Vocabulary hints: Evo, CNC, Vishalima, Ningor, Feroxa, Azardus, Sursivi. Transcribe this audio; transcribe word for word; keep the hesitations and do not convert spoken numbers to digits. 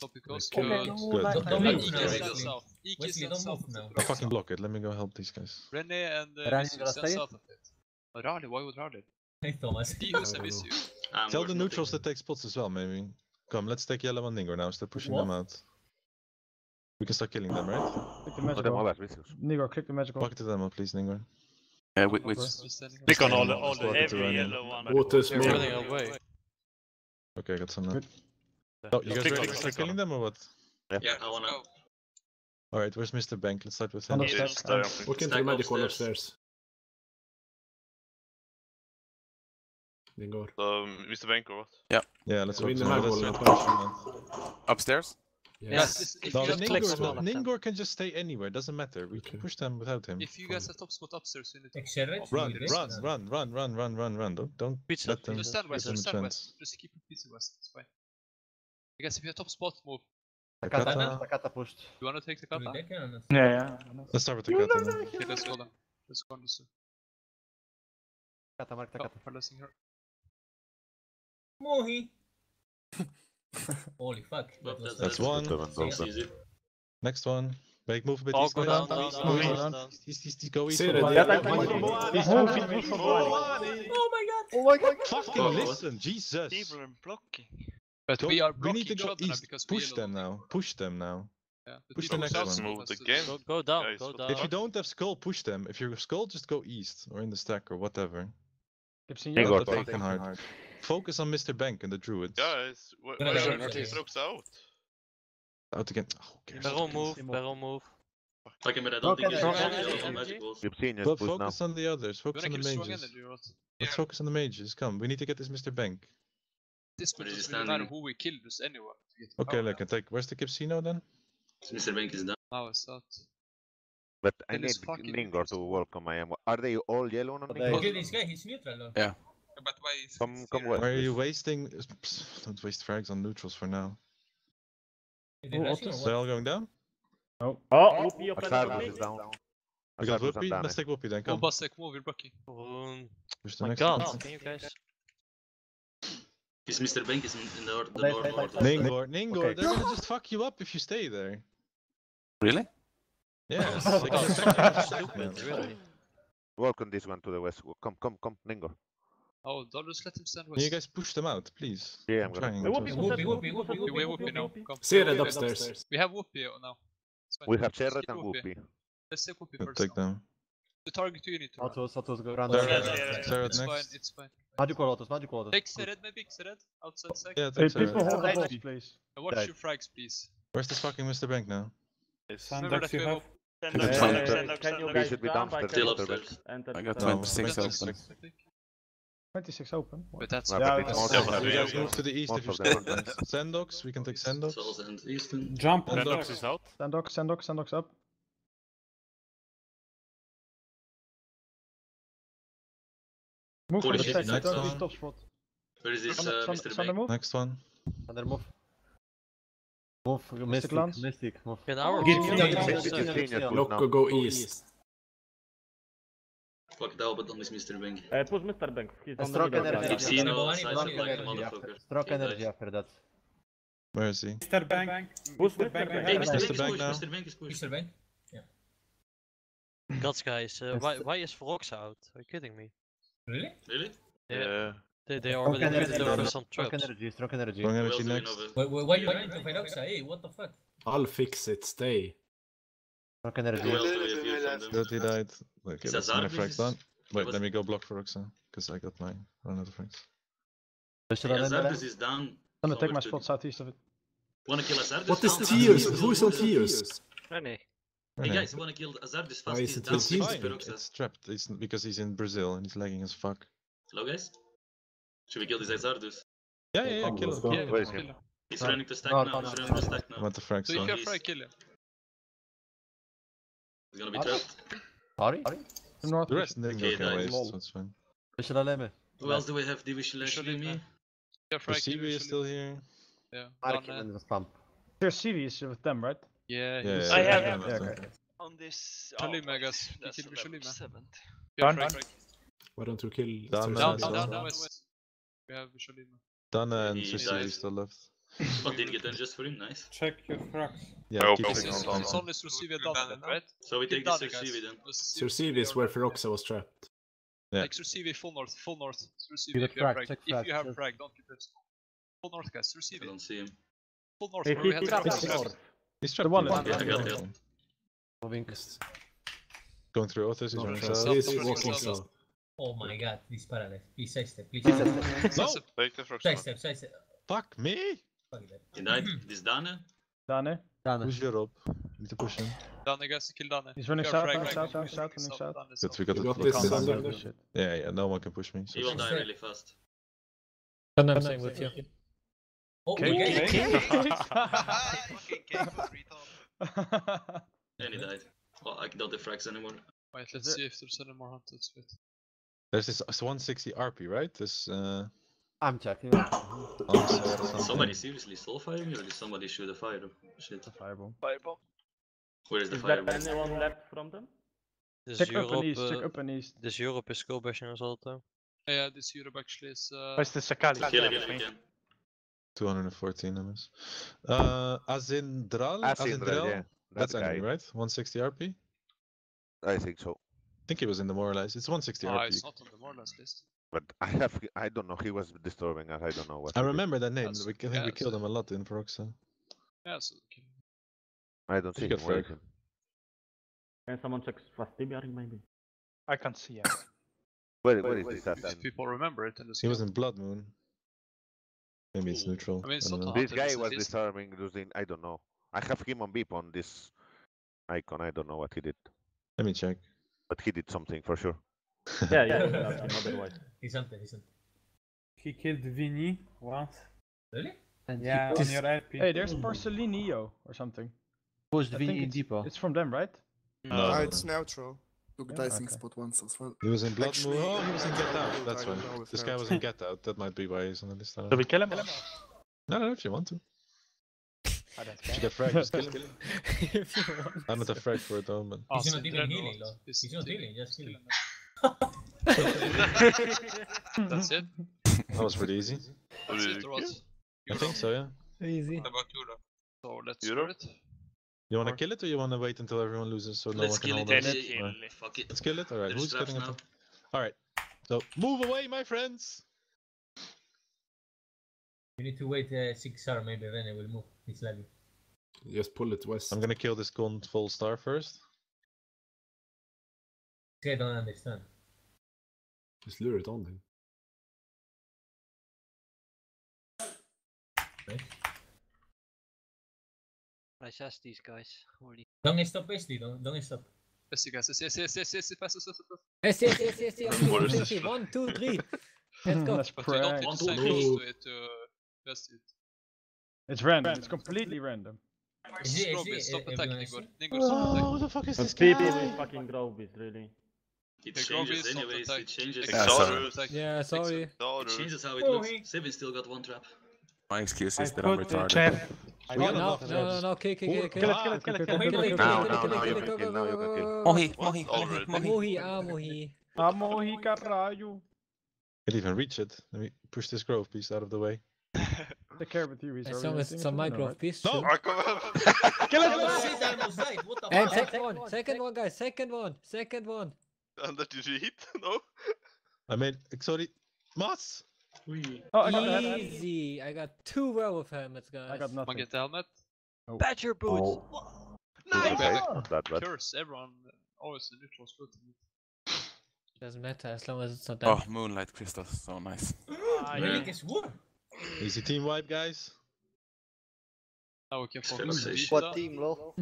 Copy, copy. Good. Good. Don't move yourself. I fucking block it. Let me go help these guys. Rene and uh, Rani yourself of it. Raleigh, why would Raleigh? Hey Thomas. Tell the neutrals to take spots as well, maybe. Come, let's take Yellow and Nigor now. Start pushing them out. We can start killing them, right? Click the magical. Nigor, click the magical. Bucket to them up, please, Nigor. Yeah, we, we pick on all the, all the every yellow one. Water's running away. Okay, got some now. Oh, you guys ready to start killing them or what? Yeah, yeah I wanna. Alright, where's Mister Bank? Let's start with him. We can do medical upstairs. Nigor. Um, Mister Bank or what? Yeah. Yeah, let's go upstairs. Upstairs? Yes. yes. No, Ningor, Ningor can just stay anywhere. Doesn't matter. We okay. can push them without him. If you guys have top spot upstairs, you need to run, run, run, run, run, run, run, run. Don't, don't let up. them. Just stand west. Just stand west. Just keep it busy west. It's fine. I guess if you have top spot, move. Takata, Takata pushed. You wanna take Takata? Yeah, yeah. Let's start with Takata. No, no, no, okay, let's go then. Let's go on this. Takata, mark Takata. Oh, her. Mohi. Holy fuck. That's, that's one. That's Next one. Make move a bit. Oh, go down, down, down, down. Go east. Oh my god. Oh my god. Fucking listen, Jesus. People are blocking. But we are blocking. We need to go east. Push them now. Push them now. Push the next one. Go down, go down. If you don't have skull, push them. If you have skull, just go east or in the stack or whatever. Fucking hard. Focus on Mister Bank and the druids. Guys, why are you drops out? Out again. Baron move, Baron move. Fucking with that, don't think it's all focus on the others, focus on the mages. Let's focus on the mages, come, we need to get this Mister Bank. This doesn't matter who we kill, just anyone. Okay, like, I take, where's the Kipsino then? Mister Bank is down. How is that? But I need Ningor to work on my ammo. Are they all yellow on Ningor? Okay, this guy, he's neutral. Yeah. But why is come, come west, are you wasting? Psst, don't waste frags on neutrals for now. Oh, they're all going down? No. Oh, Whoopi, Open is down. We got Whoopi, let's take Whoopi then, come. Oh, Basek, move, you're blocking. Um, oh my god, oh, can you guys? Is Mister Bank is in the north, the north, north. Ningor, Ningor, okay. They're gonna just fuck you up if you stay there. Really? Yes. Stupid, really. Walk on this one to the west, come, come, come, Ningor. Oh, don't just let him stand west. You guys push them out, please. Yeah, I'm trying. Whoopi, Whoopi, Whoopi, Whoopi, Whoopi, now. Seret upstairs. We have Whoopi now. We have Seret and Whoopi. Let's take Whoopi first. Take them. The target you need to. Autos, autos, go around. Seret next. It's fine. Magical autos, magical autos. Take Seret, maybe Seret outside sec. Yeah, take Seret. People hold the place. Watch your frags, please. Where's this fucking Mister Bank now? Remember that we have. We should be downstairs. I got twenty-six open. twenty-six open. But that's yeah, yeah, awesome. Awesome. Yeah, we guys move to the east if you stay. Sandox, we can take Sandox. Jump. Sandox is out. Sandox, Sandox, Sandox up. Move to the stack. Next one. Top spot. Where is this, uh, Mister Bank? Next one. Sander move. Move. Mystic Lance. Mystic. Move. Loco, go east. Fuck that, but don't miss Mister Bank. Uh, it was Mister Bank. He's on the energy. I've seen all sides of like a motherfucker. Stroke energy after that. Where is he? Mister Bank. Who's Mister Bank? Hey, Mister Bank now. Mister Bank is pushed. Mister Bank? Yeah. Guts guys, uh, why, why is Feroxa out? Are you kidding me? Really? Really? Yeah. yeah. They, they already did over some traps. Stroke energy, stroke energy. Stroke energy next. Wait, wait, why are you fighting to Feroxa? Hey, what the fuck? I'll fix it, stay. Stroke energy. Good, he died. Okay, that's my frags done. Wait, let me go block for Feroxa, because I got my run out of frags. Azardus is down. I'm gonna take my spot southeast of it. Wanna kill Azardus? What is Tears? Who is on Tears? Rene. Hey guys, wanna kill Azardus fast? He's down. It's trapped, it's because he's in Brazil and he's lagging as fuck. Hello guys? Should we kill this Azardus? Yeah, yeah, yeah, kill him. He's running to stack now, he's running to stack now. What the frags? So if you're frag, kill him. It's gonna be trapped. Sorry? North. The rest Ningor okay, can waste, so it's fine. Who else do we have? Divishalemi? Sibi is still here. Yeah. Arkin the pump. There's Sibi is with them, right? Yeah, yeah, yeah I yeah, have him. Yeah, okay. On this... Oh, Shalima, I guess. That's you kill Vishalima. Down, down. Why don't you kill... Down, down, down, down. We have Vishalima. Dana and Sibi is still left. But did get just for him, nice. Check your frags. Yeah, oh, it's, it's, on, it's on. only Sursivi and Dannen, right? So we take the Sursivi then. Sursivi is where Feroxa was trapped. Yeah. Take Sursivi full north, full north. Sursivi if you have frag, frag. If you have frag, frag don't get it. Full north, guys, Sursivi. I don't see him. Full north, bro, we had trapped. He's trapped one. Yeah, I got him. Going through autos, he's walking south. Oh my god, he's paralyzed. Please side step, please side step. No! Side step, side step. Fuck me! He died. This Dane? Dane? Dane. Push your up. Need to push him. Dane, guys, kill Dane. He's running south, running south, running south, running south. That's we got the this. Yeah, yeah, no one can push me. He will die really fast. I'm staying with you. Oh, K K! K K! And he died. Well, I don't have frags anymore. Wait, let's see if there's any more hunted spit. There's this one sixty R P, right? This, uh... I'm checking. Oh, somebody seriously stole firing me, or did somebody shoot a firebomb? Shit. A firebomb. Firebomb. Where is the firebomb? Is there anyone left from them? This check Europe, up and east, uh, check up and east. This Europe is go bashing us all the time. Yeah, yeah, this Europe actually is... Uh... Where's the Sakali? Kill him if we can. two hundred fourteen numbers. Uh, Azindral? Azindral, yeah. That's enemy, right? one sixty R P? I think so. I think he was in the Moralize. It's one sixty oh, R P. It's not on the Moralize list. But I have, I don't know. He was disturbing us. I don't know what. I remember did. that name. That's, we, I think yeah, we killed so. him a lot in Feroxa. Yeah. So okay. I don't think. Can someone check Vastibiaring maybe? I can't see him. Where, where wait, is wait, this? People remember it. And he was in Blood Moon. Maybe it's neutral. I mean, it's I not this guy was disturbing Luzin. I don't know. I have him on beep on this icon. I don't know what he did. Let me check. But he did something for sure. Yeah, yeah, yeah. Otherwise. He's something, he's something. He killed Vinny once. Really? And yeah, on your R P. Hey, there's Porcelinio or something. Who's Vinny in Depot? It's from them, right? No, no, no. It's neutral. Look at yeah, Dicing okay. Spot once as well. He was in Blood Actually, Moon. Oh, he was in Get Out. That's right. This guy was in Get Out. That might be why he's on the list. Did we kill him? No, no, if you want to. Oh, if you get frag, just kill him. If you want. I'm not afraid for it though, man. Oh, he's not dealing healing though. He's not dealing, just healing. That's it? That was pretty easy. That's it, was. I think so, yeah. Easy. What about Yula? So let's do it. You wanna or... kill it or you wanna wait until everyone loses so no let's one can hold it? Let's kill it, fuck it. Let's kill it, alright. Who's getting it? Alright. So, move away, my friends! We need to wait uh, six hours maybe, then it will move. It's laggy. Just pull it west. I'm gonna kill this con full star first. I don't understand. Just lure it on him. Okay. Let's ask these guys. Already. Don't stop, basically. Don't, don't stop. Yes, you guys. Yes, yes, yes, yes, yes, yes, yes, yes, yes, yes, yes, yes. One, two, three. Let's go. But we don't want to stay close to it. Uh... That's it. It's random. random, it's completely random. Is it, is it, stop it, attacking Ningor. Ningor, stop attacking. What the fuck is this guy? P B fucking Grobis, really. It the changes Grobis, anyways, it changes. Yeah, sorry. Yeah, sorry. It changes how it looks. Sivin still got one trap. My excuse is I that I'm retarded. I no, no, no, no, kill, kill, kill, kill. Kill it, kill it, kill it, kill it. Now, now, now you can kill, now you can kill. Mohi, Mohi, Mohi, ah, Mohi. Ah, Mohi, caralho. I didn't even reach it. Let me push this grove piece out of the way. Take care with you, he's already missing. It's a micro piece. No! Kill it! And second one, second one guys, second one, second one. And that did you hit? No? I made, sorry, Mas! Oh, I got easy, I got two werewolf helmets guys. I got nothing. Get the helmet. Badger boots! Nice! Curse, everyone always the neutral's good. Doesn't matter, as long as it's not damaged. Oh, Moonlight Crystal, so nice. Really gets warm. Easy team wipe, guys. Now we can focus. What team, lol?